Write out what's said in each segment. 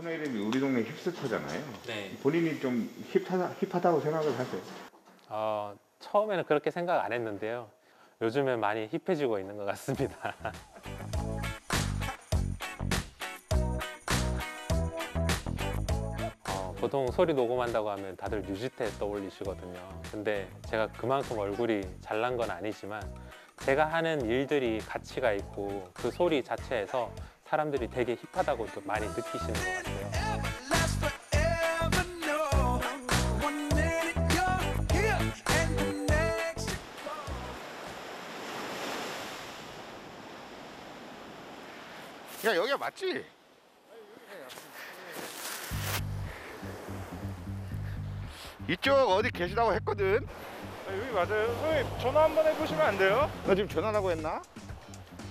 코너 이름이 우리 동네 힙스터잖아요. 네. 본인이 좀 힙하다고 생각을 하세요? 처음에는 그렇게 생각 안 했는데요. 요즘에 많이 힙해지고 있는 것 같습니다. 보통 소리 녹음한다고 하면 다들 뮤지테 떠올리시거든요. 근데 제가 그만큼 얼굴이 잘난 건 아니지만 제가 하는 일들이 가치가 있고 그 소리 자체에서 사람들이 되게 힙하다고 좀 많이 느끼시는 것 같아요. 야, 여기가 맞지? 이쪽 어디 계시다고 했거든? 아, 여기 맞아요. 선생님, 전화 한번 해보시면 안 돼요? 나 지금 전화라고 했나?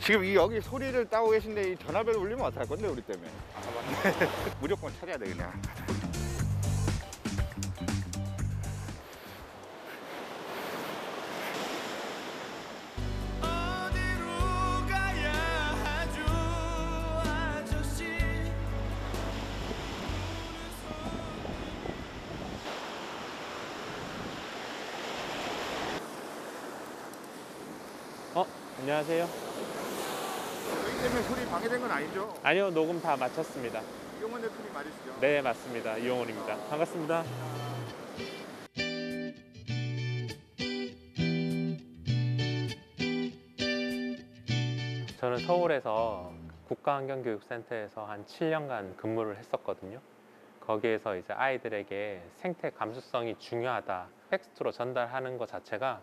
지금 이 여기 소리를 따고 계신데 이 전화벨 울리면 어떡할 건데, 우리 때문에. 아, 맞네. 무조건 차려야 돼, 그냥. 안녕하세요. 여기 때문에 소리 방해된 건 아니죠? 아니요, 녹음 다 마쳤습니다. 이용원 대표님 맞으시죠? 네, 맞습니다. 이용원입니다. 반갑습니다. 저는 서울에서 국가환경교육센터에서 한 7년간 근무를 했었거든요. 거기에서 이제 아이들에게 생태 감수성이 중요하다, 텍스트로 전달하는 것 자체가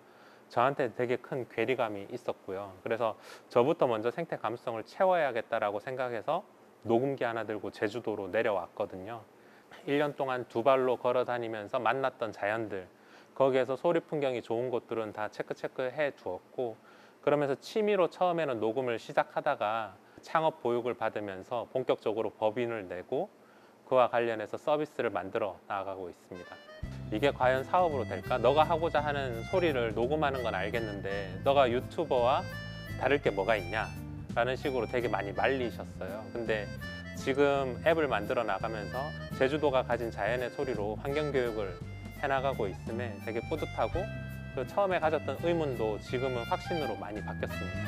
저한테 되게 큰 괴리감이 있었고요. 그래서 저부터 먼저 생태 감수성을 채워야겠다라고 생각해서 녹음기 하나 들고 제주도로 내려왔거든요. 1년 동안 두 발로 걸어 다니면서 만났던 자연들, 거기에서 소리 풍경이 좋은 곳들은 다 체크해 두었고, 그러면서 취미로 처음에는 녹음을 시작하다가 창업 보육을 받으면서 본격적으로 법인을 내고 그와 관련해서 서비스를 만들어 나가고 있습니다. 이게 과연 사업으로 될까? 너가 하고자 하는 소리를 녹음하는 건 알겠는데 너가 유튜버와 다를 게 뭐가 있냐? 라는 식으로 되게 많이 말리셨어요. 근데 지금 앱을 만들어 나가면서 제주도가 가진 자연의 소리로 환경교육을 해나가고 있음에 되게 뿌듯하고, 그 처음에 가졌던 의문도 지금은 확신으로 많이 바뀌었습니다.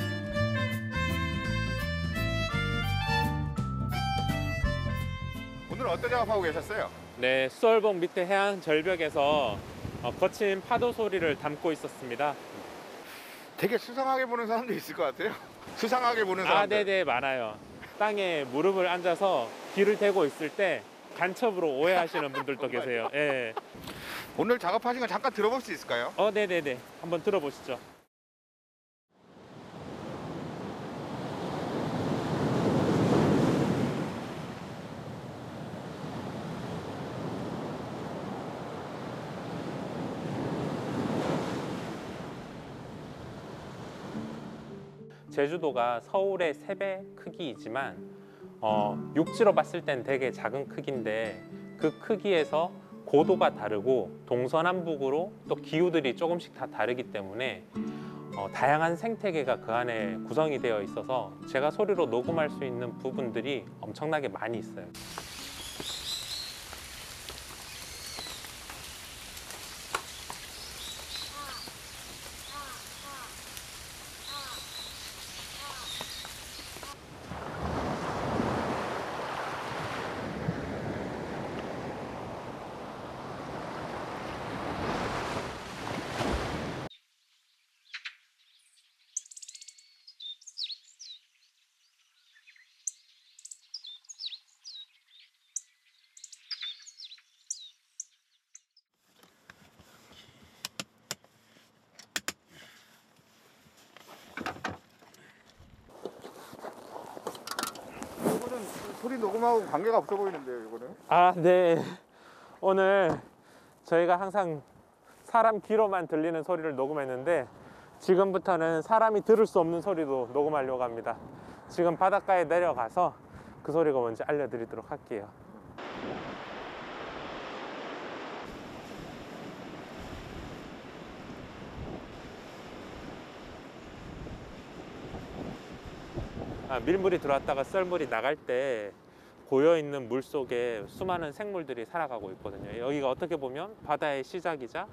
오늘 어떤 작업하고 계셨어요? 네, 수월봉 밑에 해안 절벽에서 거친 파도 소리를 담고 있었습니다. 되게 수상하게 보는 사람도 있을 것 같아요. 수상하게 보는 사람들. 아, 네네, 많아요. 땅에 무릎을 앉아서 귀를 대고 있을 때 간첩으로 오해하시는 분들도 계세요. 예. 오늘 작업하신 거 잠깐 들어볼 수 있을까요? 네네네, 한번 들어보시죠. 제주도가 서울의 3배 크기이지만 육지로 봤을 땐 되게 작은 크기인데, 그 크기에서 고도가 다르고 동서남북으로 또 기후들이 조금씩 다 다르기 때문에 다양한 생태계가 그 안에 구성이 되어 있어서 제가 소리로 녹음할 수 있는 부분들이 엄청나게 많이 있어요. 소리 녹음하고 관계가 없어 보이는데요, 이거는? 아, 네. 오늘 저희가 항상 사람 귀로만 들리는 소리를 녹음했는데 지금부터는 사람이 들을 수 없는 소리도 녹음하려고 합니다. 지금 바닷가에 내려가서 그 소리가 뭔지 알려드리도록 할게요. 밀물이 들어왔다가 썰물이 나갈 때 고여있는 물속에 수많은 생물들이 살아가고 있거든요. 여기가 어떻게 보면 바다의 시작이자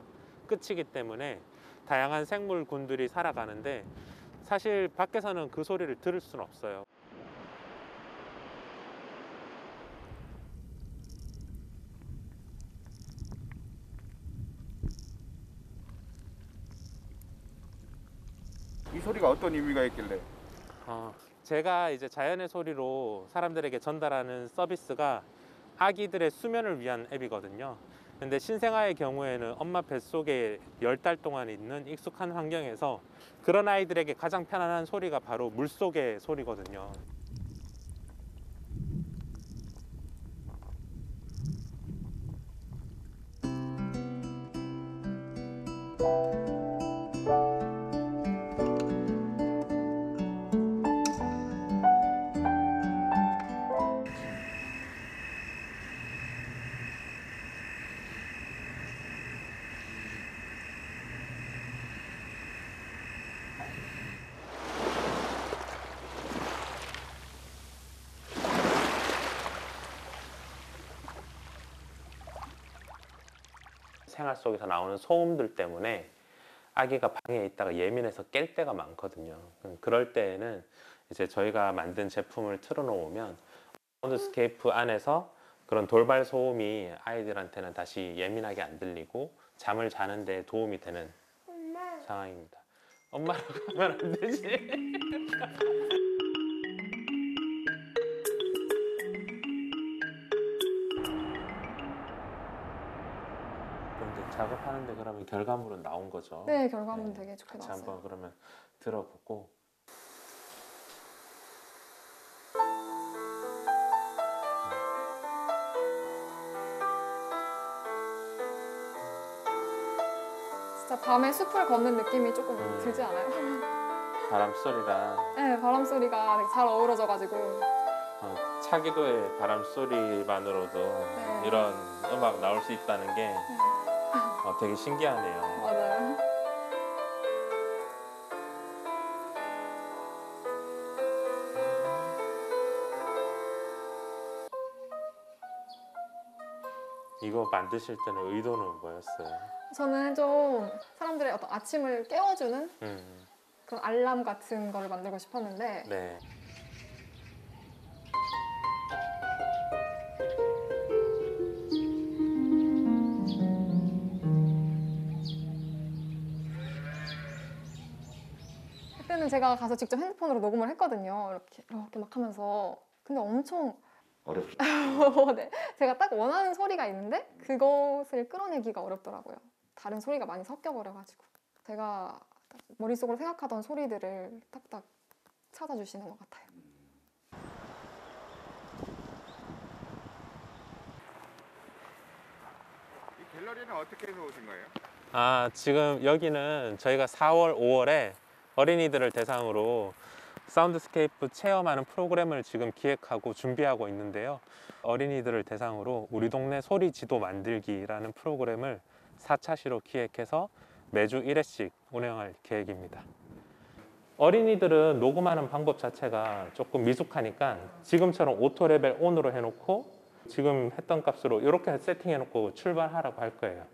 끝이기 때문에 다양한 생물군들이 살아가는데 사실 밖에서는 그 소리를 들을 수는 없어요. 이 소리가 어떤 의미가 있길래? 제가 이제 자연의 소리로 사람들에게 전달하는 서비스가 아기들의 수면을 위한 앱이거든요. 근데 신생아의 경우에는 엄마 뱃속에 10달 동안 있는 익숙한 환경에서 그런 아이들에게 가장 편안한 소리가 바로 물속의 소리거든요. 생활 속에서 나오는 소음들 때문에 아기가 방에 있다가 예민해서 깰 때가 많거든요. 그럴 때에는 이제 저희가 만든 제품을 틀어놓으면 사운드스케이프 안에서 그런 돌발 소음이 아이들한테는 다시 예민하게 안 들리고 잠을 자는 데 도움이 되는 엄마. 상황입니다. 엄마라고 하면 안 되지. 작업하는데 그러면 결과물은 나온 거죠? 네, 결과물은 네, 되게 좋게 나왔어요. 한번 그러면 들어보고. 진짜 밤에 숲을 걷는 느낌이 조금 들지 않아요? 바람 소리랑. 네, 바람 소리가 되게 잘 어우러져가지고. 차기도의 바람 소리만으로도 네. 이런 음악 나올 수 있다는 게. 네. 되게 신기하네요. 맞아요. 이거 만드실 때는 의도는 뭐였어요? 저는 좀 사람들의 어떤 아침을 깨워주는 그런 알람 같은 거를 만들고 싶었는데 네. 제가 가서 직접 핸드폰으로 녹음을 했거든요. 이렇게 막 하면서. 근데 엄청 어렵죠. 네. 제가 딱 원하는 소리가 있는데 그것을 끌어내기가 어렵더라고요. 다른 소리가 많이 섞여버려가지고. 제가 딱 머릿속으로 생각하던 소리들을 딱딱 찾아주시는 것 같아요. 이 갤러리는 어떻게 해서 오신 거예요? 지금 여기는 저희가 4월, 5월에 어린이들을 대상으로 사운드스케이프 체험하는 프로그램을 지금 기획하고 준비하고 있는데요. 어린이들을 대상으로 우리 동네 소리 지도 만들기라는 프로그램을 4차 시로 기획해서 매주 1회씩 운영할 계획입니다. 어린이들은 녹음하는 방법 자체가 조금 미숙하니까 지금처럼 오토 레벨 ON으로 해놓고 지금 했던 값으로 이렇게 세팅해놓고 출발하라고 할 거예요.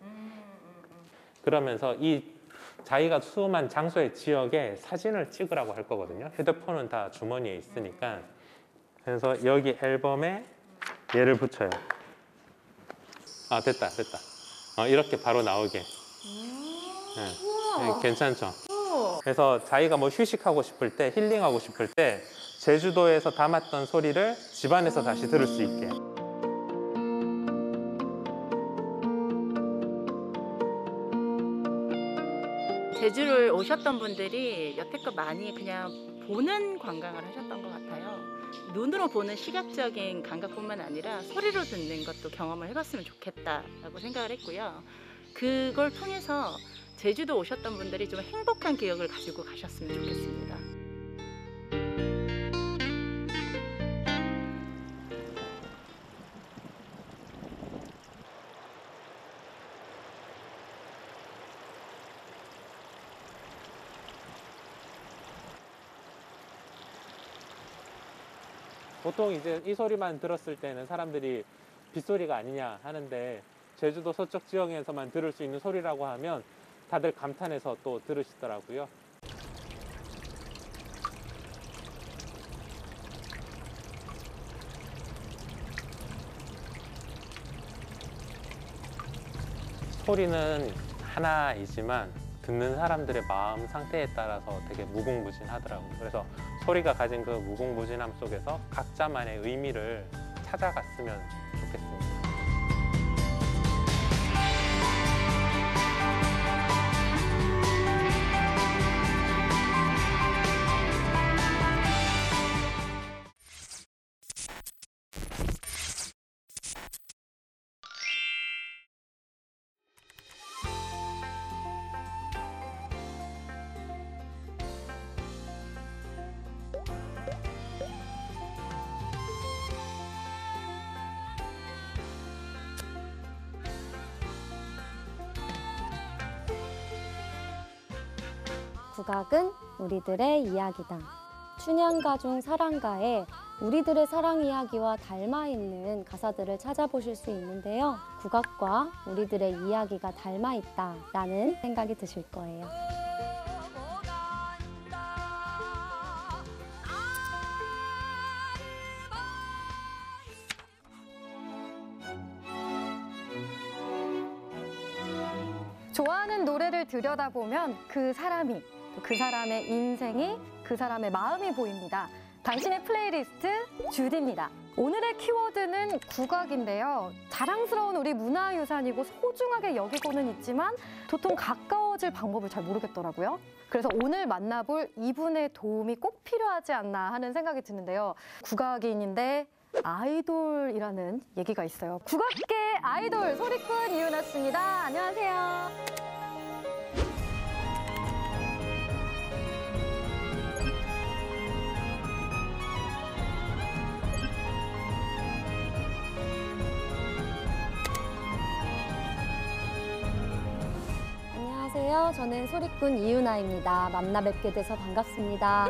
그러면서 이 자기가 수음한 장소의 지역에 사진을 찍으라고 할 거거든요. 휴대폰은 다 주머니에 있으니까. 그래서 여기 앨범에 얘를 붙여요. 됐다, 됐다. 이렇게 바로 나오게. 네, 괜찮죠? 그래서 자기가 뭐 휴식하고 싶을 때, 힐링하고 싶을 때 제주도에서 담았던 소리를 집안에서 다시 들을 수 있게. 제주를 오셨던 분들이 여태껏 많이 그냥 보는 관광을 하셨던 것 같아요. 눈으로 보는 시각적인 감각뿐만 아니라 소리로 듣는 것도 경험을 해봤으면 좋겠다라고 생각을 했고요. 그걸 통해서 제주도 오셨던 분들이 좀 행복한 기억을 가지고 가셨으면 좋겠습니다. 보통 이제 이 소리만 들었을 때는 사람들이 빗소리가 아니냐 하는데, 제주도 서쪽 지역에서만 들을 수 있는 소리라고 하면 다들 감탄해서 또 들으시더라고요. 소리는 하나이지만 듣는 사람들의 마음 상태에 따라서 되게 무궁무진하더라고요. 그래서 소리가 가진 그 무궁무진함 속에서 각자만의 의미를 찾아갔으면 좋겠습니다. 국악은 우리들의 이야기다. 춘향가 중 사랑가에 우리들의 사랑 이야기와 닮아 있는 가사들을 찾아보실 수 있는데요. 국악과 우리들의 이야기가 닮아 있다라는 생각이 드실 거예요. 좋아하는 노래를 들여다보면 그 사람이, 그 사람의 인생이, 그 사람의 마음이 보입니다. 당신의 플레이리스트 주디입니다. 오늘의 키워드는 국악인데요. 자랑스러운 우리 문화유산이고 소중하게 여기고는 있지만 도통 가까워질 방법을 잘 모르겠더라고요. 그래서 오늘 만나볼 이분의 도움이 꼭 필요하지 않나 하는 생각이 드는데요. 국악인인데 아이돌이라는 얘기가 있어요. 국악계 아이돌 소리꾼 이윤아 씨입니다. 안녕하세요. 안녕하세요. 저는 소리꾼 이윤아입니다. 만나 뵙게 돼서 반갑습니다.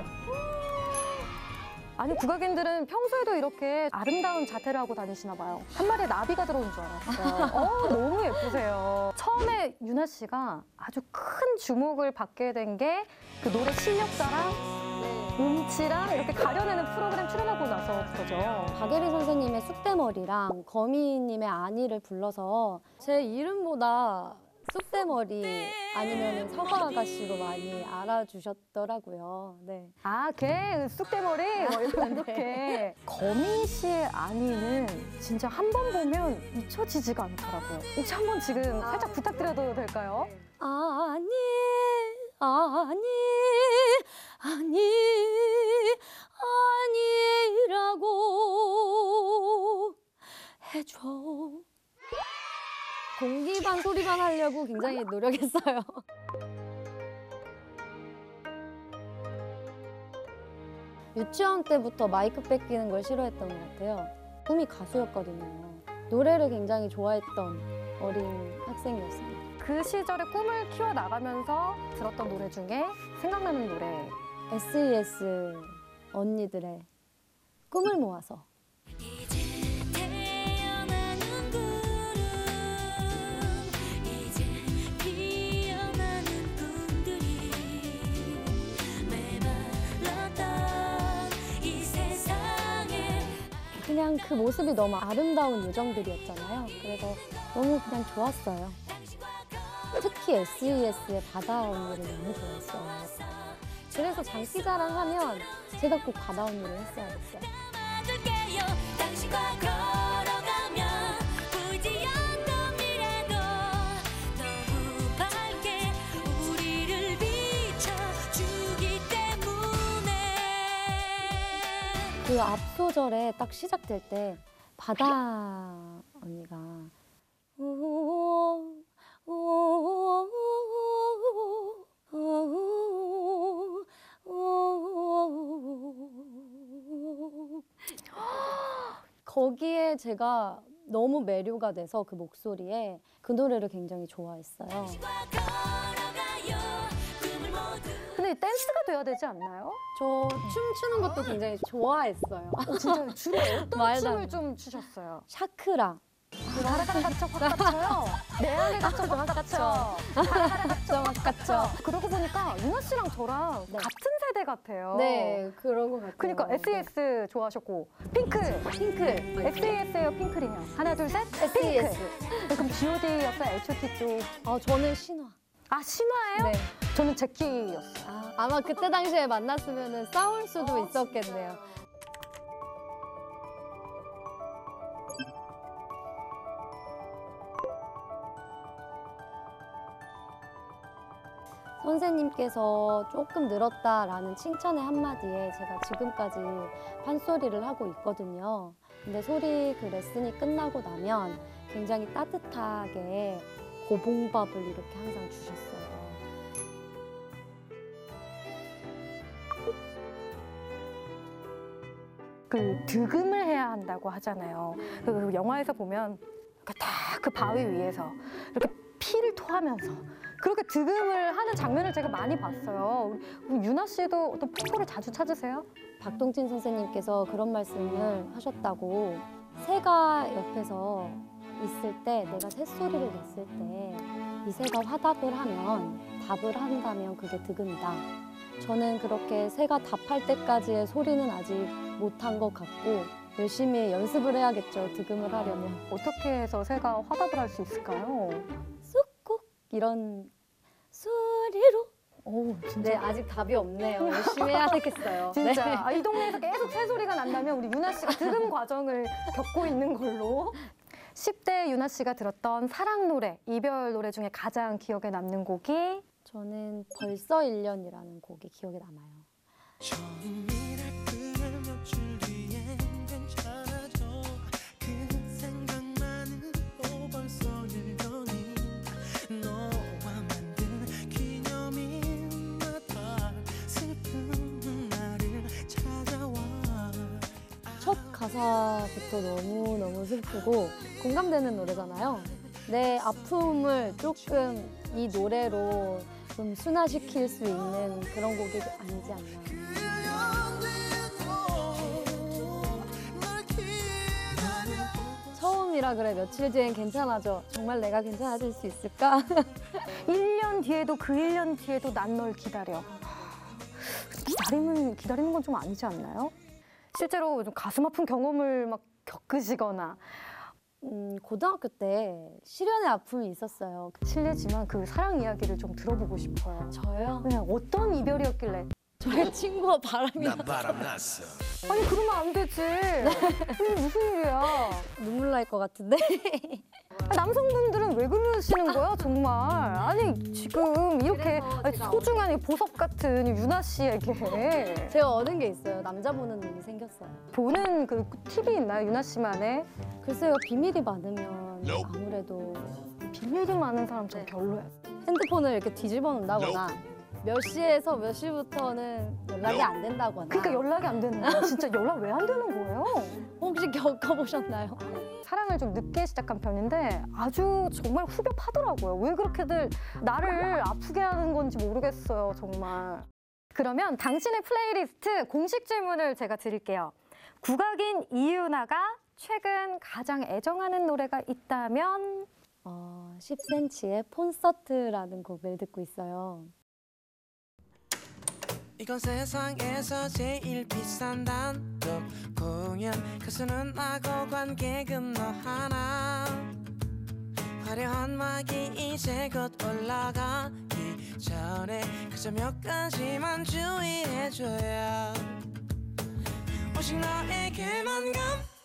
아니, 국악인들은 평소에도 이렇게 아름다운 자태를 하고 다니시나 봐요. 한 마리에 나비가 들어온 줄 알았어요. 너무 예쁘세요. 처음에 유나 씨가 아주 큰 주목을 받게 된 게 그 노래 실력자랑 음치랑 이렇게 가려내는 프로그램 출연하고 나서 그거죠. 박예린 선생님의 쑥대머리랑 거미님의 아니를 불러서 제 이름보다 쑥대머리 아니면 사과 아가씨로 많이 알아주셨더라고요. 네. 아, 걔 쑥대머리? 이렇게. 네. 거미 씨의 아니는 진짜 한 번 보면 잊혀지지가 않더라고요. 혹시 한 번 지금 살짝 부탁드려도 될까요? 아니, 아니, 아니, 아니라고 해줘. 공기 반 소리 반 하려고 굉장히 노력했어요. 유치원 때부터 마이크 뺏기는 걸 싫어했던 것 같아요. 꿈이 가수였거든요. 노래를 굉장히 좋아했던 어린 학생이었습니다. 그 시절에 꿈을 키워나가면서 들었던 노래 중에 생각나는 노래. S.E.S. 언니들의 꿈을 모아서. 그냥 그 모습이 너무 아름다운 요정들이었잖아요. 그래서 너무 그냥 좋았어요. 특히 S.E.S의 바다 언니를 너무 좋아했어요. 그래서 장기자랑 하면 제가 꼭 바다 언니를 했어야겠어요. 그 앞소절에 딱 시작될 때 바다 언니가 거기에 제가 너무 매료가 돼서 그 목소리에 그 노래를 굉장히 좋아했어요. 그 댄스가 돼야 되지 않나요? 저 춤추는 것도 굉장히 좋아했어요. 진짜 주로 어떤 춤을 좀 추셨어요? 샤크라. 나라가 갇혀, 확 갇혀요. 내 안에 갇혀, 막 갇혀. 나라가 갇혀, 막 갇혀. 그러고 보니까 윤아 씨랑 저랑 네. 같은 세대 같아요. 네, 그런 것 같아요. 그러니까 S.E.S 네. 좋아하셨고 핑클. 핑클. S.E.S예요, 핑클이냐? 하나, 둘, 셋. S.E.S. 그럼 G.O.D 약간 H.O.T 쪽. 아, 저는 신화. 아, 신화예요? 네. 저는 제키였어요. 아, 아마 그때 당시에 만났으면 싸울 수도 있었겠네요. 진짜. 선생님께서 조금 늘었다라는 칭찬의 한마디에 제가 지금까지 판소리를 하고 있거든요. 근데 소리 그 레슨이 끝나고 나면 굉장히 따뜻하게 고봉밥을 이렇게 항상 주셨어요. 그 득음을 해야 한다고 하잖아요. 그 영화에서 보면 다 그 바위 위에서 이렇게 피를 토하면서 그렇게 득음을 하는 장면을 제가 많이 봤어요. 윤아 씨도 어떤 포토를 자주 찾으세요? 박동진 선생님께서 그런 말씀을 하셨다고, 새가 옆에서 있을 때, 내가 새소리를 냈을 때 이 새가 화답을 하면, 답을 한다면 그게 득음이다. 저는 그렇게 새가 답할 때까지의 소리는 아직 못한 것 같고 열심히 연습을 해야겠죠, 득음을 하려면. 어떻게 해서 새가 화답을 할 수 있을까요? 이런 소리로. 오, 진짜. 네, 아직 답이 없네요. 열심히 해야 되겠어요. 진짜. 네. 아, 이 동네에서 계속 새소리가 난다면 우리 윤아 씨가 득음 과정을 겪고 있는 걸로. 10대 윤아 씨가 들었던 사랑 노래, 이별 노래 중에 가장 기억에 남는 곡이? 저는 벌써 1년이라는 곡이 기억에 남아요. 가사부터 너무너무 슬프고 공감되는 노래잖아요. 내 아픔을 조금 이 노래로 좀 순화시킬 수 있는 그런 곡이 아니지 않나. 처음이라 그래 며칠 뒤엔 괜찮아져. 정말 내가 괜찮아질 수 있을까? 1년 뒤에도 그 1년 뒤에도 난 널 기다려. 기다리는 건 좀 아니지 않나요? 실제로 좀 가슴 아픈 경험을 막 겪으시거나. 고등학교 때 실연의 아픔이 있었어요. 실례지만 그 사랑 이야기를 좀 들어보고 싶어요. 저요? 네, 어떤 이별이었길래? 저의 친구와 바람이 났어. 바람났어. 아니 그러면 안 되지. 무슨 일이야. 눈물 날 것 같은데. 남성분들은 왜 그러시는 거야 정말. 아니 지금 이렇게 소중한 보석 같은 윤아 씨에게. 제가 얻은 게 있어요. 남자 보는 눈이 생겼어요. 보는 그 팁이 있나요 윤아 씨만의? 글쎄요, 비밀이 많으면 아무래도. 비밀이 많은 사람 참 별로야. 핸드폰을 이렇게 뒤집어 놓는다거나 몇 시에서 몇 시부터는 연락이 안 된다거나. 그러니까 연락이 안 되는 거야. 진짜 연락 왜 안 되는 거예요? 혹시 겪어보셨나요? 사랑을 좀 늦게 시작한 편인데 아주 정말 후벼 파더라고요. 왜 그렇게들 나를 아프게 하는 건지 모르겠어요, 정말. 그러면 당신의 플레이리스트 공식 질문을 제가 드릴게요. 국악인 이윤아가 최근 가장 애정하는 노래가 있다면? 10cm의 콘서트라는 곡을 듣고 있어요. 이건 세상에서 제일 비싼 단독 공연. 가수는 나고 관객은 너 하나. 화려한 막이 이제 곧 올라가기 전에 그저 몇 가지만 주의해줘야. 오직 너에게만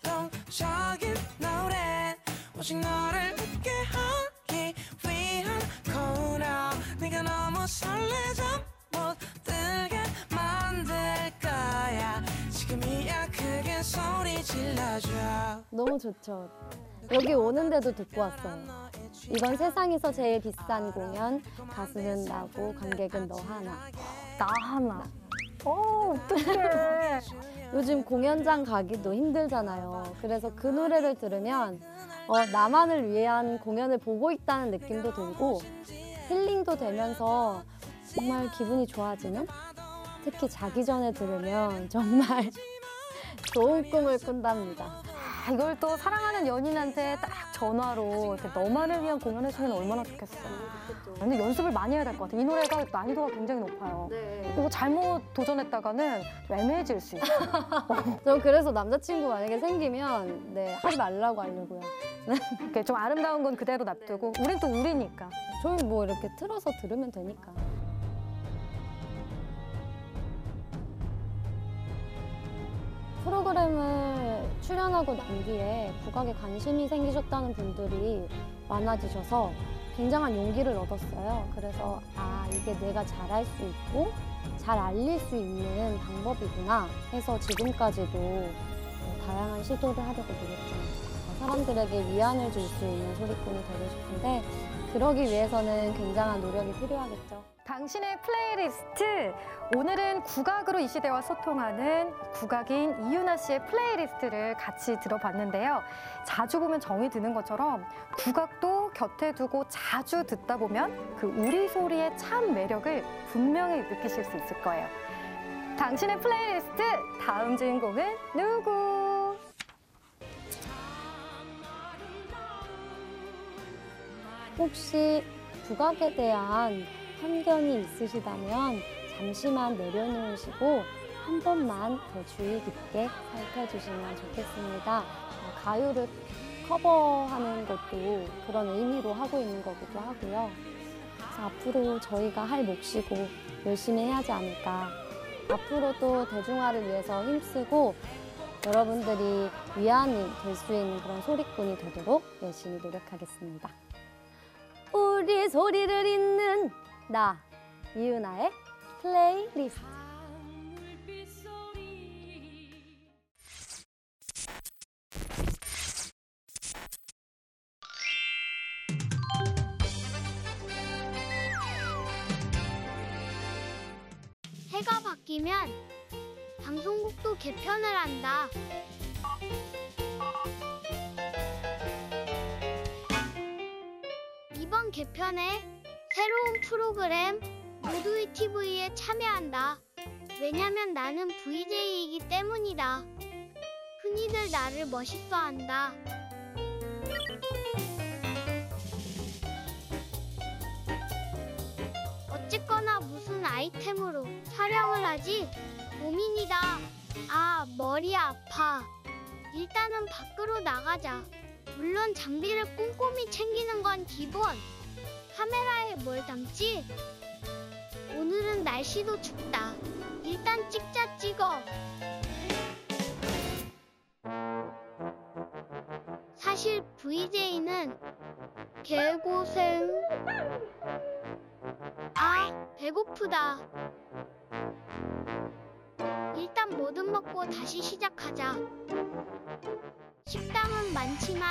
감동적인 노래. 오직 너를 믿게 하기 위한 코너. 네가 너무 설레자 못 들게 만들 거야. 지금이야 크게 소리 질러줘. 너무 좋죠. 여기 오는데도 듣고 왔어요. 이건 세상에서 제일 비싼 공연. 가수는 나고 관객은 너 하나. 나 하나. 어떡해. 요즘 공연장 가기도 힘들잖아요. 그래서 그 노래를 들으면 나만을 위한 공연을 보고 있다는 느낌도 들고 힐링도 되면서 정말 기분이 좋아지는? 특히 자기 전에 들으면 정말 좋은 꿈을 꾼답니다. 아, 이걸 또 사랑하는 연인한테 딱 전화로 이렇게 너만을 위한 공연해주면 얼마나 좋겠어. 근데 연습을 많이 해야 될 것 같아. 이 노래가 난이도가 굉장히 높아요. 네. 이거 잘못 도전했다가는 좀 애매해질 수 있어요. 전 그래서 남자친구 만약에 생기면 네, 하지 말라고 하려고요. 이렇게 좀 아름다운 건 그대로 놔두고 네. 우린 또 우리니까. 저희 뭐 이렇게 틀어서 들으면 되니까. 프로그램을 출연하고 난 뒤에 국악에 관심이 생기셨다는 분들이 많아지셔서 굉장한 용기를 얻었어요. 그래서 아, 이게 내가 잘할 수 있고 잘 알릴 수 있는 방법이구나 해서 지금까지도 다양한 시도를 하려고 노력 중입니다. 사람들에게 위안을 줄 수 있는 소리꾼이 되고 싶은데 그러기 위해서는 굉장한 노력이 필요하겠죠. 당신의 플레이리스트! 오늘은 국악으로 이 시대와 소통하는 국악인 이윤아 씨의 플레이리스트를 같이 들어봤는데요. 자주 보면 정이 드는 것처럼 국악도 곁에 두고 자주 듣다 보면 그 우리 소리의 참 매력을 분명히 느끼실 수 있을 거예요. 당신의 플레이리스트! 다음 주인공은 누구? 혹시 국악에 대한 편견이 있으시다면 잠시만 내려놓으시고 한 번만 더 주의 깊게 살펴주시면 좋겠습니다. 가요를 커버하는 것도 그런 의미로 하고 있는 거기도 하고요. 그래서 앞으로 저희가 할 몫이고 열심히 해야지 않을까. 앞으로도 대중화를 위해서 힘쓰고 여러분들이 위안이 될 수 있는 그런 소리꾼이 되도록 열심히 노력하겠습니다. 우리 소리를 잇는 나, 이윤아의 플레이리스트. 해가 바뀌면 방송국도 개편을 한다. 이번 개편에 새로운 프로그램 모두의 TV에 참여한다. 왜냐면 나는 VJ이기 때문이다. 흔히들 나를 멋있어한다. 어쨌거나 무슨 아이템으로 촬영을 하지? 고민이다. 아, 머리 아파. 일단은 밖으로 나가자. 물론 장비를 꼼꼼히 챙기는 건 기본. 카메라에 뭘 담지? 오늘은 날씨도 춥다. 일단 찍자 찍어. 사실 VJ는 개고생. 아, 배고프다. 일단 뭐든 먹고 다시 시작하자. 식당은 많지만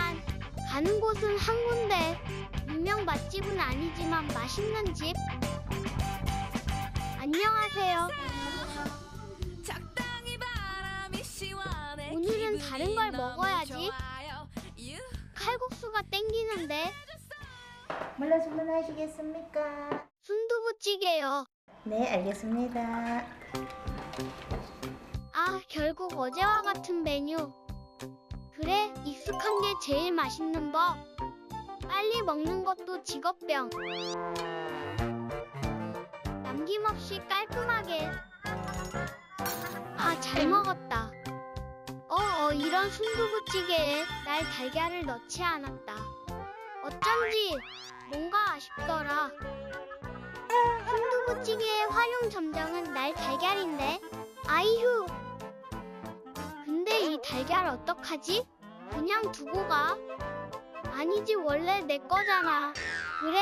가는 곳은 한 군데. 유명 맛집은 아니지만 맛있는 집. 안녕하세요. 오늘은 다른 걸 먹어야지. 칼국수가 땡기는데. 뭘로 주문하시겠습니까? 순두부찌개요. 네, 알겠습니다. 아, 결국 어제와 같은 메뉴. 그래, 익숙한 게 제일 맛있는 법. 빨리 먹는 것도 직업병. 남김없이 깔끔하게. 아, 잘 먹었다. 이런 순두부찌개에 날 달걀을 넣지 않았다. 어쩐지 뭔가 아쉽더라. 순두부찌개의 활용 점정은 날 달걀인데. 아이후. 근데 이 달걀 어떡하지? 그냥 두고 가? 아니지, 원래 내 거잖아. 그래,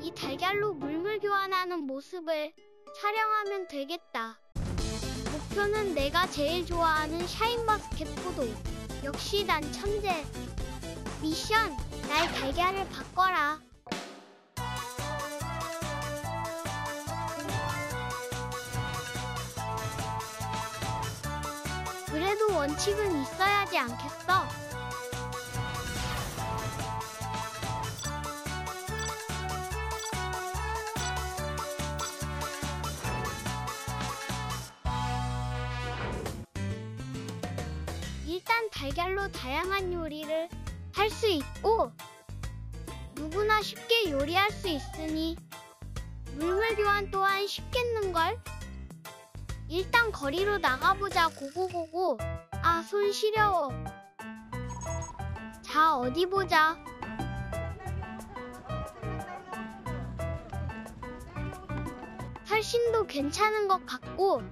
이 달걀로 물물 교환하는 모습을 촬영하면 되겠다. 목표는 내가 제일 좋아하는 샤인머스켓 포도. 역시 난 천재. 미션, 날 달걀을 바꿔라. 그래도 원칙은 있어야지 않겠어? 일단 달걀로 다양한 요리를 할 수 있고 누구나 쉽게 요리할 수 있으니 물물 교환 또한 쉽겠는걸? 일단 거리로 나가보자. 고고고고. 아, 손 시려워. 자, 어디 보자. 설신도 괜찮은 것 같고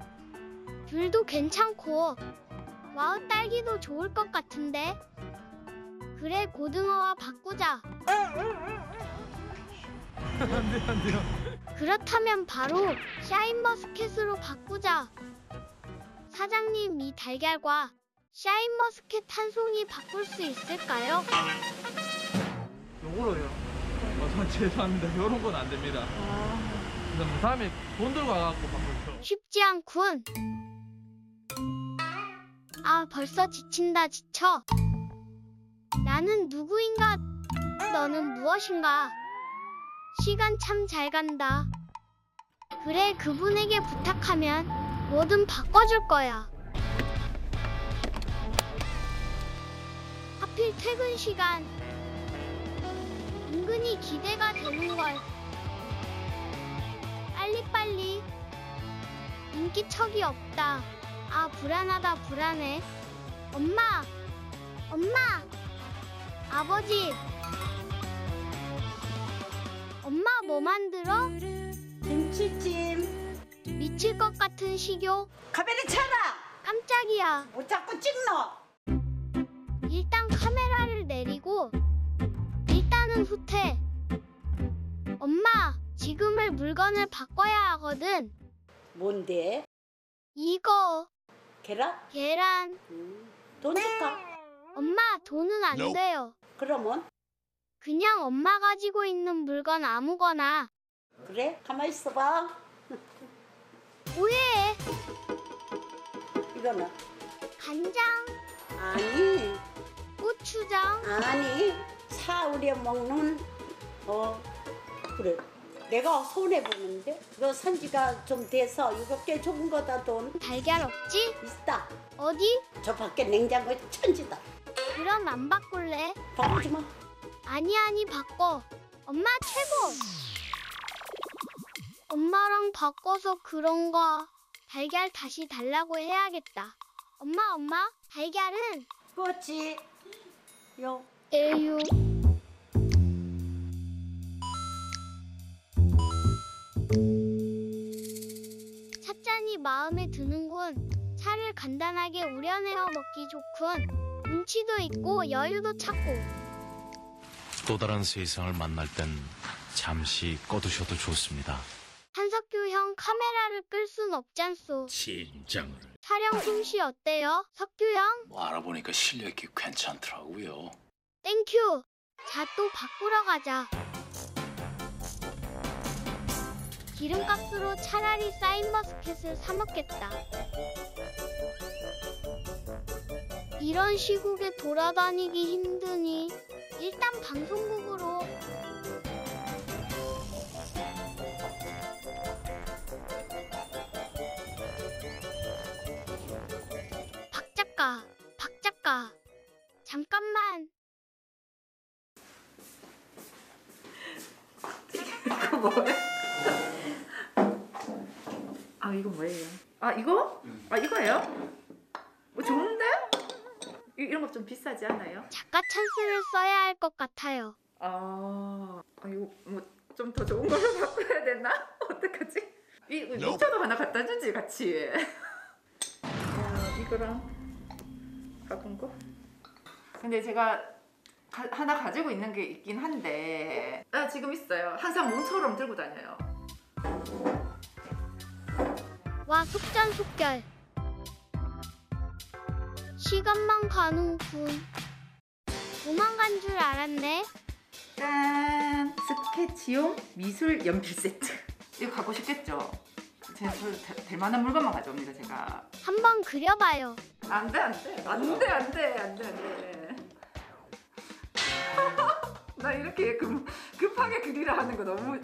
귤도 괜찮고 와우, 딸기도 좋을 것 같은데. 그래, 고등어와 바꾸자. 안 돼요. 그렇다면 바로 샤인머스켓으로 바꾸자. 사장님, 이 달걀과 샤인머스켓 한 송이 바꿀 수 있을까요? 요거로요? 전 죄송합니다. 요런 건 안 됩니다. 그럼 다음에 돈 들고 와갖고 바꾸죠. 쉽지 않군. 아, 벌써 지친다, 지쳐. 나는 누구인가? 너는 무엇인가? 시간 참 잘 간다. 그래, 그분에게 부탁하면 뭐든 바꿔줄 거야. 하필 퇴근 시간. 은근히 기대가 되는걸. 빨리빨리. 인기척이 없다. 아, 불안하다, 불안해. 엄마! 아버지! 엄마, 뭐 만들어? 김치찜. 미칠 것 같은 식욕. 카메라 차라! 깜짝이야. 뭐 자꾸 찍노? 일단 카메라를 내리고 일단은 후퇴. 엄마, 지금을 물건을 바꿔야 하거든. 뭔데? 이거. 계란? 계란. 돈 줄까? 엄마, 돈은 안 돼요. 그러면? 그냥 엄마 가지고 있는 물건 아무거나. 그래? 가만히 있어봐. 오해해. 이거는? 간장. 아니. 고추장. 아니. 사우리에 먹는 그래. 내가 손해보는데? 이거 산지가 좀 돼서 이거 꽤 좋은 거다. 돈. 달걀 없지? 있다. 어디? 저 밖에 냉장고에 천지다. 그럼 안 바꿀래? 바꾸지 마. 아니 바꿔. 엄마 최고. 엄마랑 바꿔서 그런가. 달걀 다시 달라고 해야겠다. 엄마 달걀은? 꼬치. 요. 에유. 찻잔이 마음에 드는군. 차를 간단하게 우려내어 먹기 좋군. 눈치도 있고 여유도 찾고. 또 다른 세상을 만날 땐 잠시 꺼두셔도 좋습니다. 한석규 형, 카메라를 끌 순 없잖소. 진정을. 촬영 솜씨 어때요, 석규 형? 뭐 알아보니까 실력이 괜찮더라고요. 땡큐. 자, 또 바꾸러 가자. 기름값으로 차라리 샤인머스켓을 사 먹겠다. 이런 시국에 돌아다니기 힘드니 일단 방송국으로. 박 작가 잠깐만. 이거 뭐예요? 아, 이거 뭐예요? 아, 이거? 아, 이거예요? 뭐 좋은데? 이런 거 좀 비싸지 않아요? 작가 찬스를 써야 할 것 같아요. 아, 이거 뭐 좀 더 좋은 걸로 바꿔야 되나? 어떡하지? 이거 미쳐도 하나 갖다 주지, 같이. 아, 이거랑 바꾼 거? 근데 제가 하나 가지고 있는 게 있긴 한데 지금 있어요. 항상 몸처럼 들고 다녀요. 와, 속전속결. 시간만 가는군. 도망간 줄 알았네. 짠! 스케치용 미술 연필 세트. 이거 갖고 싶겠죠? 될 만한 물건만 가져옵니다, 제가. 한번 그려봐요. 안 돼. 나 이렇게 급하게 그리라 하는 거 너무...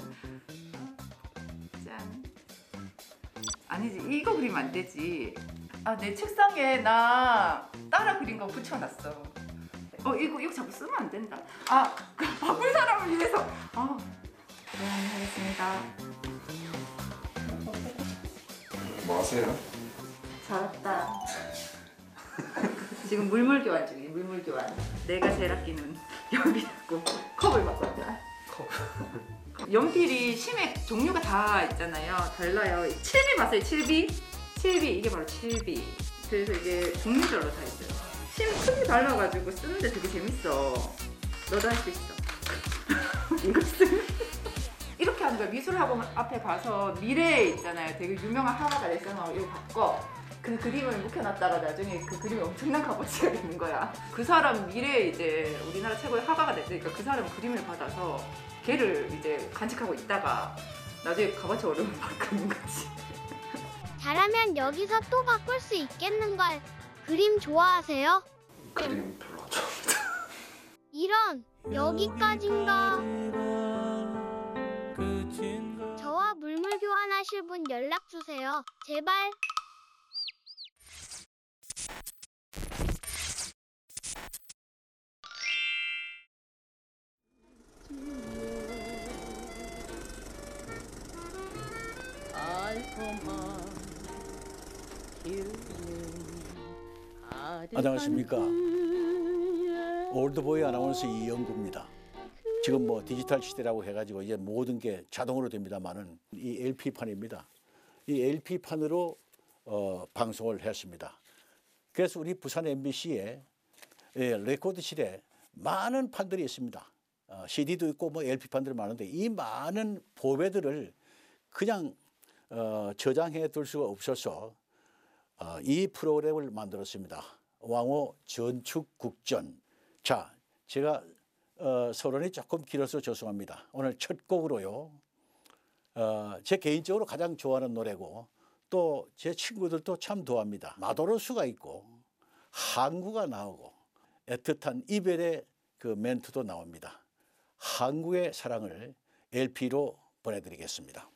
짠. 아니지, 이거 그리면 안 되지. 아, 내 책상에 나 따라 그린 거 붙여놨어. 이거 자꾸 쓰면 안 된다. 아, 바쁜 사람을 위해서. 아, 네, 알겠습니다. 뭐 하세요? 잘했다. 지금 물물 교환 중이에요. 물물 교환. 내가 제일 아끼는 연필하고 컵을 바꿨다. 컵. 연필이 심의 종류가 다 있잖아요. 달라요. 7B 봤어요? 7B 이게 바로 7B. 그래서 이게 종류별로 다 있어요. 심 크기 달라가지고 쓰는데 되게 재밌어. 너도 할 수 있어. 이거 쓰. 이렇게 하는 거야. 미술학원 앞에 가서 미래에 있잖아요. 되게 유명한 화가가 냈잖아. 이거 바꿔. 그 그림을 묵혀놨다가 나중에 그 그림이 엄청난 값어치가 되는 거야. 그 사람 미래에 이제 우리나라 최고의 화가가 됐으니까 그 사람 그림을 받아서 걔를 이제 간직하고 있다가 나중에 값어치 어려움을 바꾸는 거지. 잘하면 여기서 또 바꿀 수 있겠는걸. 그림 좋아하세요? 그림 별로 좋아합니다. 이런, 여기까지인가? 저와 물물 교환하실 분 연락 주세요. 제발. 안녕하십니까. 올드보이 아나운서 이영구입니다. 지금 뭐 디지털 시대라고 해가지고 이제 모든 게 자동으로 됩니다만은 이 LP판입니다. 이 LP판으로 방송을 했습니다. 그래서 우리 부산 MBC에 레코드실에 많은 판들이 있습니다. CD도 있고 뭐 LP판들이 많은데 이 많은 보배들을 그냥 저장해 둘 수가 없어서 이 프로그램을 만들었습니다. 왕호 전축국전. 자, 제가 서론이 조금 길어서 죄송합니다. 오늘 첫 곡으로요. 제 개인적으로 가장 좋아하는 노래고 또 제 친구들도 참 좋아합니다. 마도로수가 있고 항구가 나오고 애틋한 이별의 그 멘트도 나옵니다. 항구의 사랑을 LP로 보내드리겠습니다.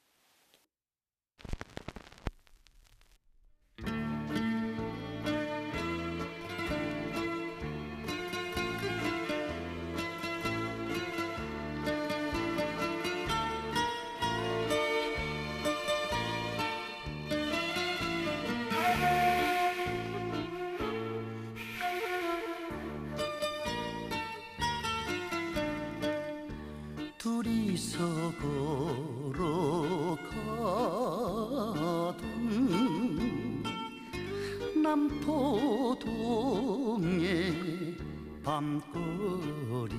둘이서 걸어가던 남포동의 밤거리,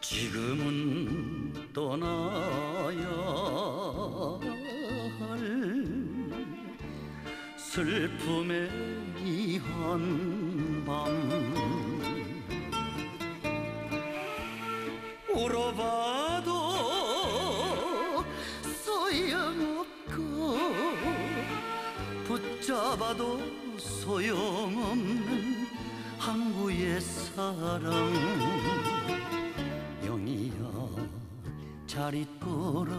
지금은 떠나야 할 슬픔의 이 한밤. 울어봐도 소용없고 붙잡아도 소용없는 항구의 사랑. 영희야 잘 있거라,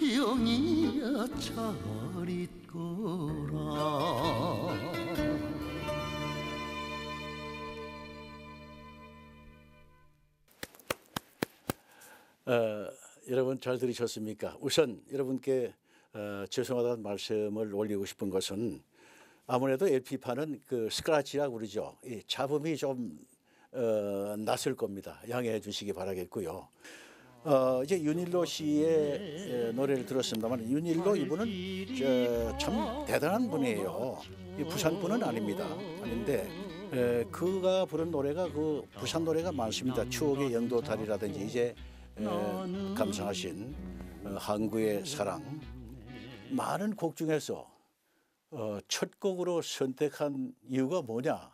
영희야 잘 있거라. 여러분 잘 들으셨습니까? 우선 여러분께 죄송하다는 말씀을 올리고 싶은 것은 아무래도 LP판은 그 스크래치라고 그러죠. 이 잡음이 좀 났을 겁니다. 양해해 주시기 바라겠고요. 이제 윤일로 씨의 노래를 들었습니다만 윤일로 이분은 참 대단한 분이에요. 이 부산 분은 아닙니다. 아닌데 그가 부른 노래가 그 부산 노래가 많습니다. 추억의 영도다리라든지 이제 감상하신 항구의 사랑. 많은 곡 중에서 첫 곡으로 선택한 이유가 뭐냐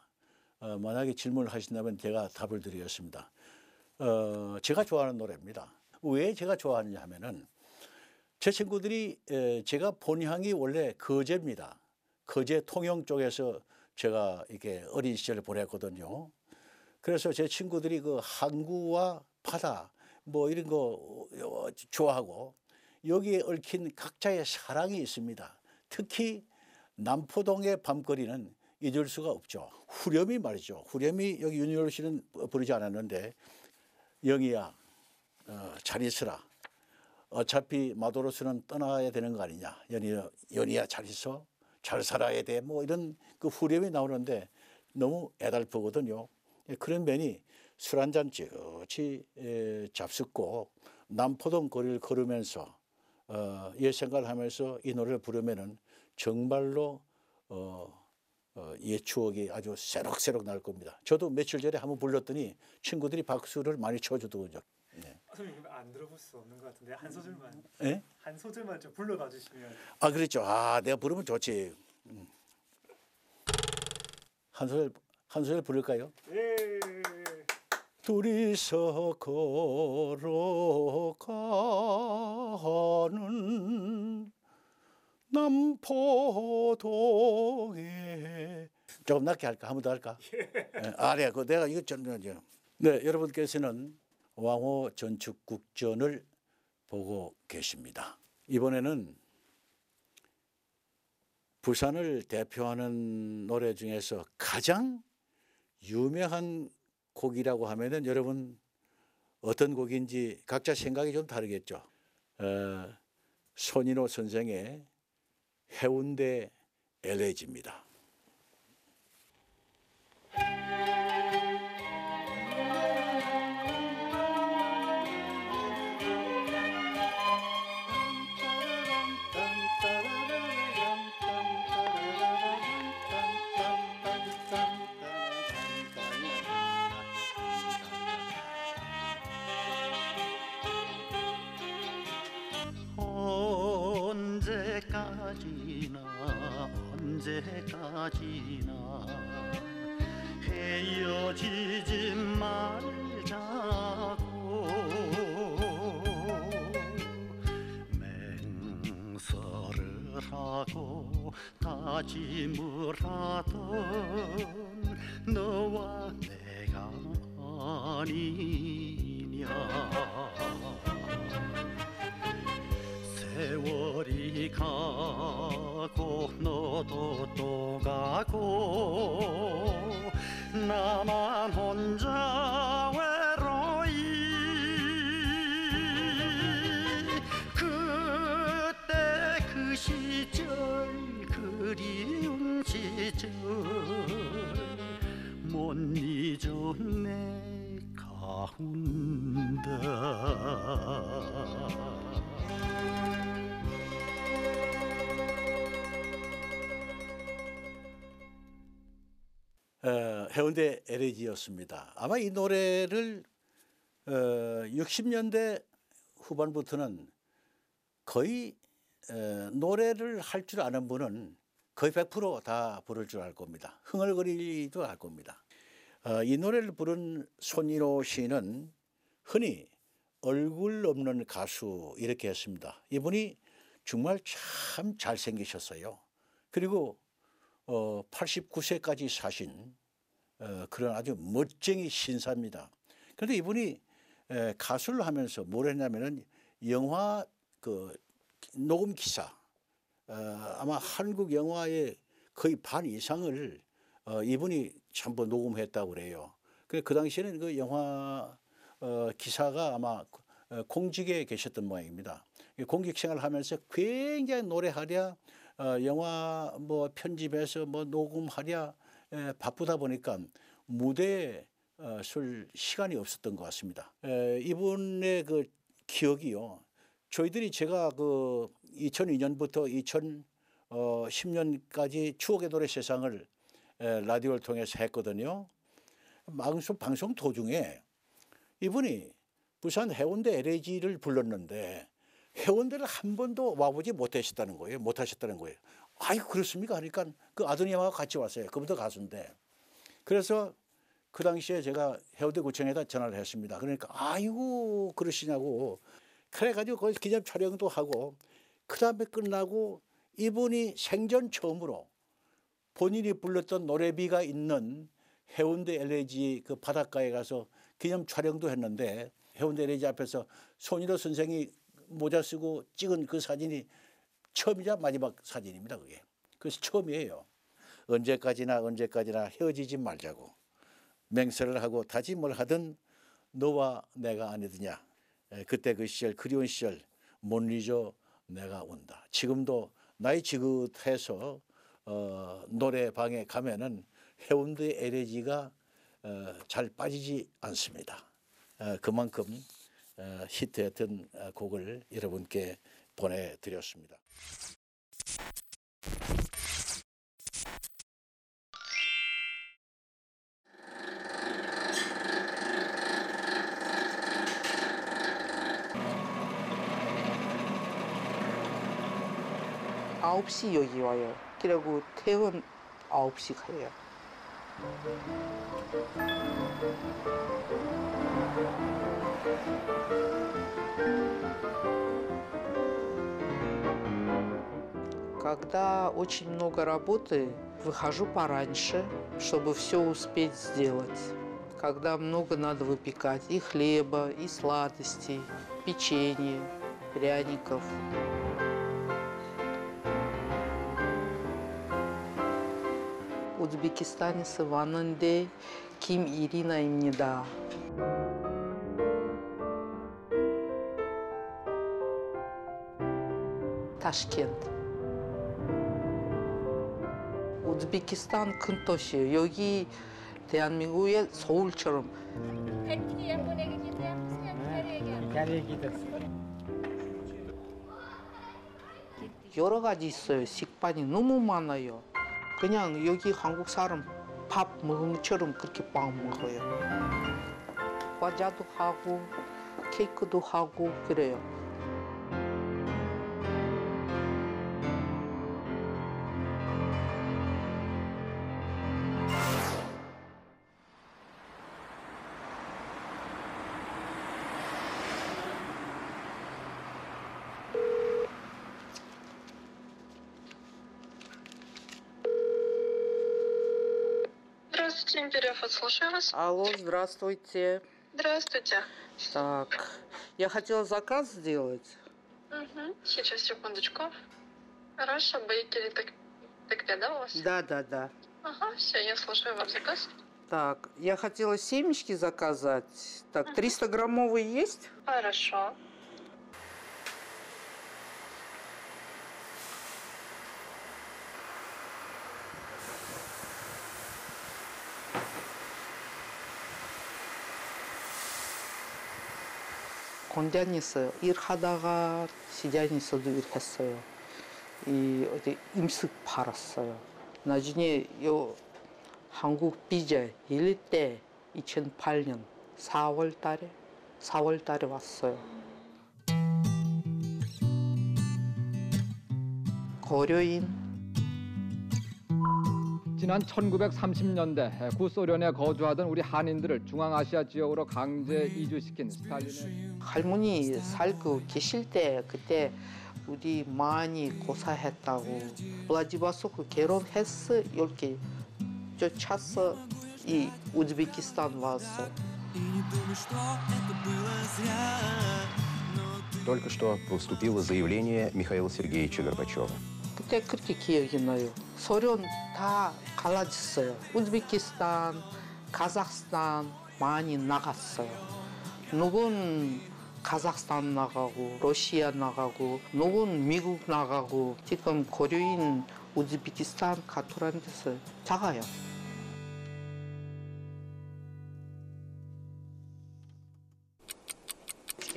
만약에 질문을 하신다면 제가 답을 드리겠습니다. 제가 좋아하는 노래입니다. 왜 제가 좋아하느냐 하면은 제 친구들이 제가 본향이 원래 거제입니다. 거제 통영 쪽에서 제가 이렇게 어린 시절을 보냈거든요. 그래서 제 친구들이 그 항구와 바다 뭐 이런 거 좋아하고 여기에 얽힌 각자의 사랑이 있습니다. 특히 남포동의 밤거리는 잊을 수가 없죠. 후렴이 말이죠. 후렴이 여기 윤일로 씨는 부르지 않았는데 영희야 잘 있으라. 어차피 마도로스는 떠나야 되는 거 아니냐. 연희야 잘 있어. 잘 살아야 돼. 뭐 이런 그 후렴이 나오는데 너무 애달프거든요. 그런 면이 술 한잔 찌그치 잡숫고 남포동 거리를 걸으면서 옛생각을 하면서 이 노래를 부르면은 정말로 옛 추억이 아주 새록새록 날 겁니다. 저도 며칠 전에 한번 불렀더니 친구들이 박수를 많이 쳐주더군요. 네. 선생님 안 들어볼 수 없는 것 같은데 한 소절만, 네? 한 소절만 좀 불러봐 주시면. 아 그렇죠. 아 내가 부르면 좋지. 한 소절 부를까요? 예. 둘이서 걸어가는 남포동에 조금 낮게 할까? 한 번 더 할까? 예. 아, 네. 그 내가 이거 전문이죠. 네, 여러분께서는 왕호 전축국전을 보고 계십니다. 이번에는 부산을 대표하는 노래 중에서 가장 유명한 곡이라고 하면은 여러분 어떤 곡인지 각자 생각이 좀 다르겠죠. 손인호 선생의 해운대 엘레지입니다. 언제까지나 헤어지지 말자고 맹설을 하고 다짐을 하던 너와 내가 아니냐 세월이 가고 너도 또 가고 나만 혼자 외로이 그때 그 시절 그리운 시절 못 잊었네 가운데 해운대 엘레지였습니다. 아마 이 노래를 60년대 후반부터는 거의 노래를 할 줄 아는 분은 거의 100% 다 부를 줄 알 겁니다. 흥얼거리도 할 겁니다. 이 노래를 부른 손인호 씨는 흔히 얼굴 없는 가수 이렇게 했습니다. 이분이 정말 참 잘생기셨어요. 그리고 89세까지 사신 그런 아주 멋쟁이 신사입니다. 그런데 이분이 가수를 하면서 뭘 했냐면은 영화 그 녹음 기사 아마 한국 영화의 거의 반 이상을 이분이 전부 녹음했다고 그래요. 그래서 그 당시에는 그 영화 기사가 아마 공직에 계셨던 모양입니다. 공직 생활을 하면서 굉장히 노래하랴 영화 뭐 편집해서 뭐 녹음하랴 바쁘다 보니까 무대에 설 시간이 없었던 것 같습니다. 이분의 그 기억이요. 저희들이 제가 그 2002년부터 2010년까지 추억의 노래 세상을 라디오를 통해서 했거든요. 방송 도중에 이분이 부산 해운대 엘레지를 불렀는데 해운대를 한 번도 와보지 못하셨다는 거예요. 아이고 그렇습니까? 그러니까 그 아드님하고 같이 왔어요. 그분도 가수인데. 그래서 그 당시에 제가 해운대 구청에다 전화를 했습니다. 그러니까 아이고 그러시냐고. 그래가지고 거기서 기념 촬영도 하고 그다음에 끝나고 이분이 생전 처음으로 본인이 불렀던 노래비가 있는 해운대 엘레지 그 바닷가에 가서 기념 촬영도 했는데 해운대 엘레지 앞에서 손인호 선생이 모자 쓰고 찍은 그 사진이 처음이자 마지막 사진입니다, 그게. 그래서 처음이에요. 언제까지나 헤어지지 말자고. 맹세를 하고 다짐을 하든 너와 내가 아니더냐. 그때 그 시절, 그리운 시절 못 잊어 내가 온다. 지금도 나이 지긋해서 노래방에 가면은 해운대 엘레지가 잘 빠지지 않습니다. 그만큼 히트했던 곡을 여러분께 보내드렸습니다. 아홉 시 여기 와요. 그리고 퇴원 9시 가요. Когда очень много работы, выхожу пораньше, чтобы все успеть сделать. Когда много надо выпекать и хлеба, и сладостей, печенье, пряников. В Узбекистане с Ивананде Ким Ирина им не да. Ташкент. 우즈베키스탄 큰 도시예요. 여기 대한민국의 서울처럼. 여러 가지 있어요. 식판이 너무 많아요. 그냥 여기 한국 사람 밥 먹은 것처럼 그렇게 밥 먹어요. 과자도 하고 케이크도 하고 그래요. Слушаю вас. Алло, здравствуйте. Здравствуйте. Так, я хотела заказ сделать. Угу. Сейчас, секундочку. Раша, бейкери, так да, у вас? Да, да, да. Ага, все, я слушаю вам заказ. Так, я хотела семечки заказать. Так, угу. 300-граммовые есть? Хорошо. 공장에서 일하다가 시장에서도 일했어요. 이 어디 음식 팔았어요. 나중에 요 한국 비자 일할 때 2008년 4월 달에 왔어요. 고려인. 지난 1930년대 구소련에 거주하던 우리 한인들을 중앙아시아 지역으로 강제 이주시킨 스탈린의 할머니 살고 계실 때 그때 우리 많이 고사했다고 블라디보스톡 결혼해서 이렇게 쫓아서 이 우즈베키스탄 왔어. Только что поступило заявление Михаила Сергеевича Горбачева. 그때 그렇게 기억이 나요. 소련 다 갈라졌어요. 우즈베키스탄, 카자흐스탄 많이 나갔어요. 누군 카자흐스탄 나가고, 러시아 나가고, 누군 미국 나가고. 지금 고려인 우즈베키스탄 가토라는 데서 작아요.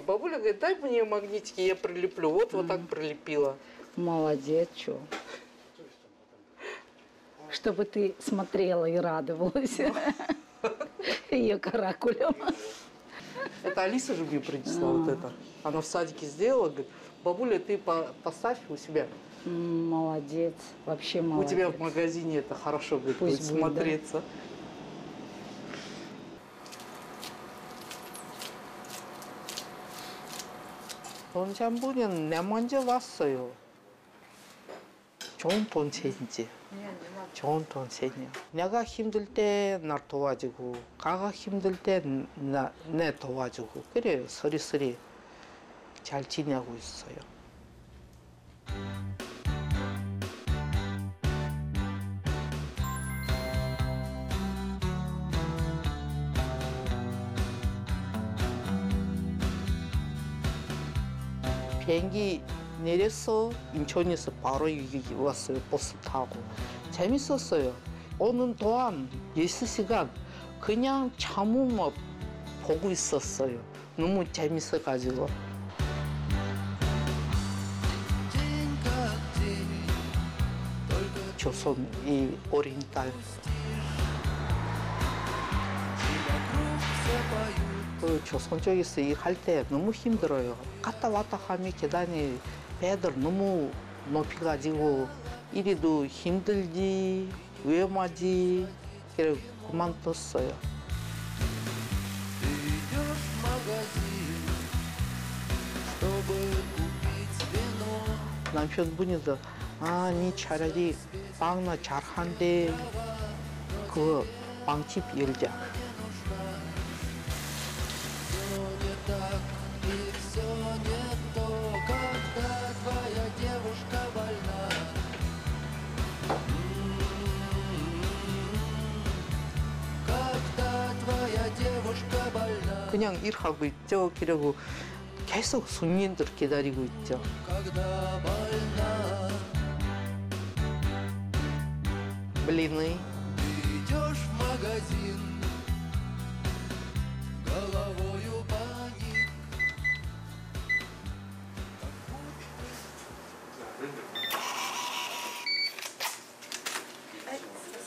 Бабуля говорит, дай мне магнитики, я прилеплю. Вот так прилепила. Молодец, что? Чтобы ты смотрела и радовалась ее каракулем. Это Алиса же мне принесла вот это. Она в садике сделала, говорит, бабуля, ты поставь у себя. Молодец, вообще молодец. У тебя в магазине это хорошо будет смотреться. 본체 한 분은 내 먼저 왔어요. 좋은 본체인지. 좋은 본체냐. 내가 힘들 때 날 도와주고, 가가 힘들 때 내 도와주고. 그래요. 서리서리 잘 지내고 있어요. 비행기 내려서 인천에서 바로 여기 왔어요. 버스 타고. 재밌었어요. 오는 동안 6시간 그냥 잠만 보고 있었어요. 너무 재밌어가지고. 조선 이 어린 딸. 그 조선 쪽에서 일할 때 너무 힘들어요. 갔다 왔다 하면 계단이 배들 너무 높이가지고 일도 힘들지, 위험하지. 그래서 그만뒀어요. 남편분이도 아, 니 차라리 빵나 잘한데 그 빵집 열자. 그냥 일하고 있죠. 그리고 계속 손님들 기다리고 있죠. Блины.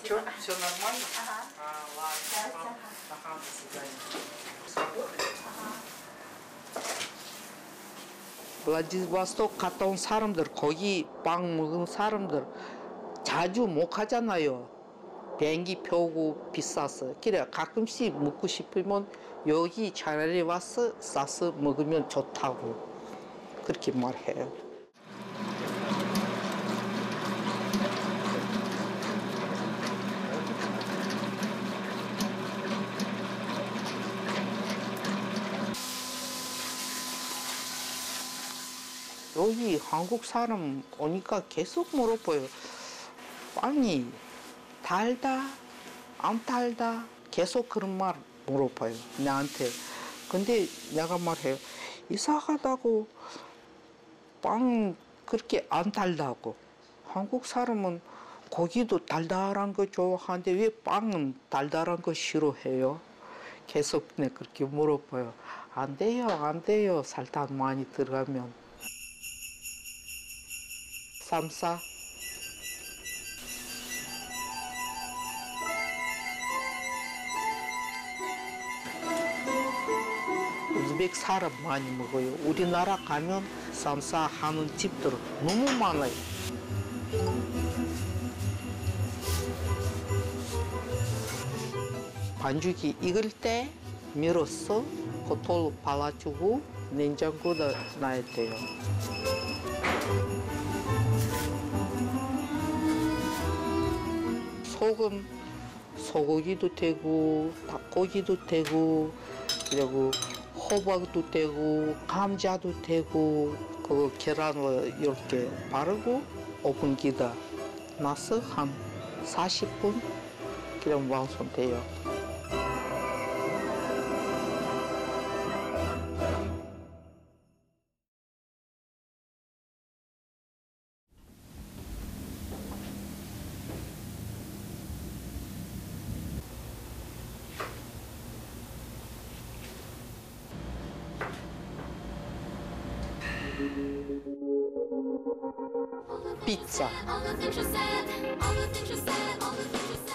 Что, все нормально? Ага. А, ладно. Ага, до свидания. 블라디보스톡 갔다 온 사람들, 거기 빵 먹은 사람들 자주 못 가잖아요. 비행기 표고 비싸서. 그래 가끔씩 먹고 싶으면 여기 차라리 와서 싸서 먹으면 좋다고 그렇게 말해요. 여기 한국 사람 오니까 계속 물어봐요. 빵이 달다? 안 달다? 계속 그런 말 물어봐요, 나한테. 근데 내가 말해요. 이상하다고 빵 그렇게 안 달다고. 한국 사람은 고기도 달달한 거 좋아하는데 왜 빵은 달달한 거 싫어해요? 계속 내 그렇게 물어봐요. 안 돼요, 안 돼요. 설탕 많이 들어가면. 삼사. 우즈벡 사람 많이 먹어요. 우리나라 가면 삼사 하는 집들 너무 많아요. 반죽이 익을 때 밀어서 겉으로 발라주고 냉장고에 놔야 돼요. 소금, 소고기도 되고 닭고기도 되고 그리고 호박도 되고 감자도 되고 그 계란을 이렇게 바르고 오븐기다 나서 한 40분 그냥 완성돼요. 피자.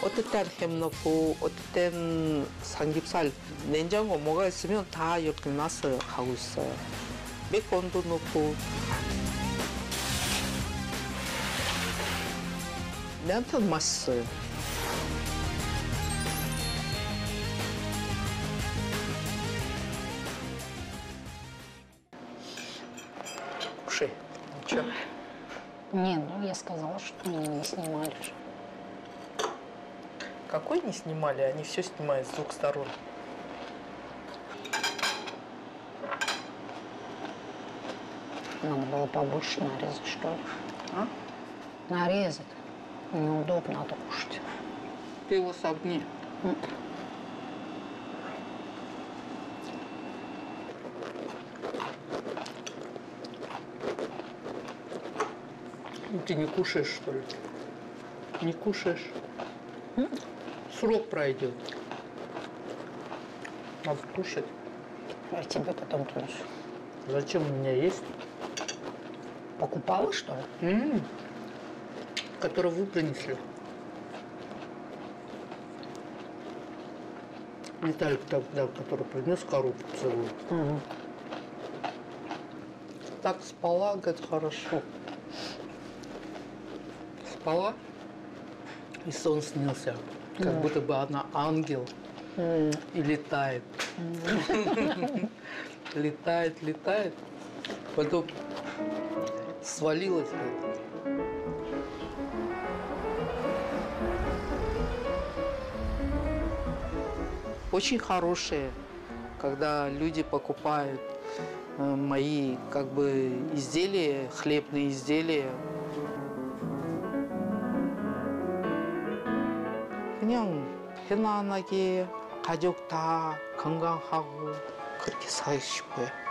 어쨌든 햄 넣고 어쨌든 삼겹살 냉장고 뭐가 있으면 다 이렇게 놨어요. 하고 있어요. 매콤도 넣고. 내한테는 맛있어요. 그래. 그렇죠? Не, ну я сказала, что меня не снимали. Какой не снимали? Они все снимают с двух сторон. Надо было побольше нарезать, что ли? А? Нарезать. Неудобно, надо кушать. Ты его согни. Ты не кушаешь, что ли? Не кушаешь? Срок пройдет. Надо кушать. Я тебе потом принесу. Зачем у меня есть? Покупала, что ли? Которую вы принесли. Виталик тогда, который принес коробку целую. Так спала, говорит, хорошо. Спала, и сон снился. Как будто бы она ангел и летает. Летает, летает. Потом свалилась. Очень хорошие, когда люди покупают мои как бы изделия, хлебные изделия. 그냥 편안하게 가족 다 건강하고 그렇게 살고 싶어요.